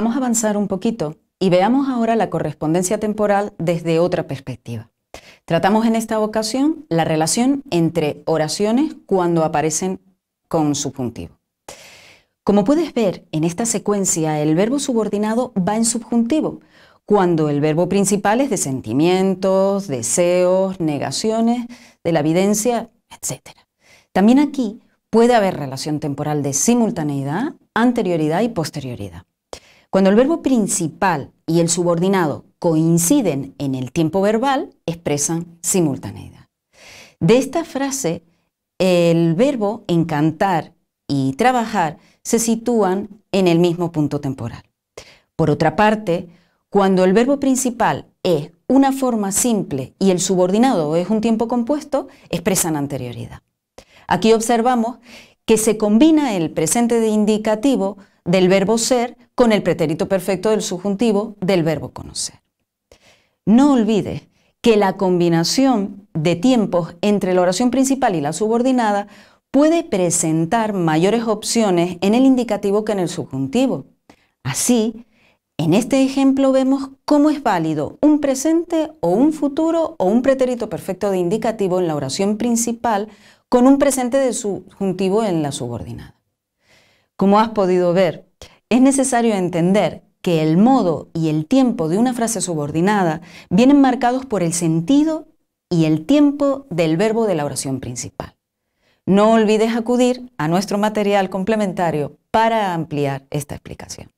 Vamos a avanzar un poquito y veamos ahora la correspondencia temporal desde otra perspectiva. Tratamos en esta ocasión la relación entre oraciones cuando aparecen con subjuntivo. Como puedes ver, en esta secuencia el verbo subordinado va en subjuntivo, cuando el verbo principal es de sentimientos, deseos, negaciones, de la evidencia, etc. También aquí puede haber relación temporal de simultaneidad, anterioridad y posterioridad. Cuando el verbo principal y el subordinado coinciden en el tiempo verbal, expresan simultaneidad. De esta frase, el verbo encantar y trabajar se sitúan en el mismo punto temporal. Por otra parte, cuando el verbo principal es una forma simple y el subordinado es un tiempo compuesto, expresan anterioridad. Aquí observamos que se combina el presente de indicativo del verbo ser con el pretérito perfecto del subjuntivo del verbo conocer. No olvides que la combinación de tiempos entre la oración principal y la subordinada puede presentar mayores opciones en el indicativo que en el subjuntivo. Así, en este ejemplo vemos cómo es válido un presente o un futuro o un pretérito perfecto de indicativo en la oración principal con un presente de subjuntivo en la subordinada. Como has podido ver, es necesario entender que el modo y el tiempo de una frase subordinada vienen marcados por el sentido y el tiempo del verbo de la oración principal. No olvides acudir a nuestro material complementario para ampliar esta explicación.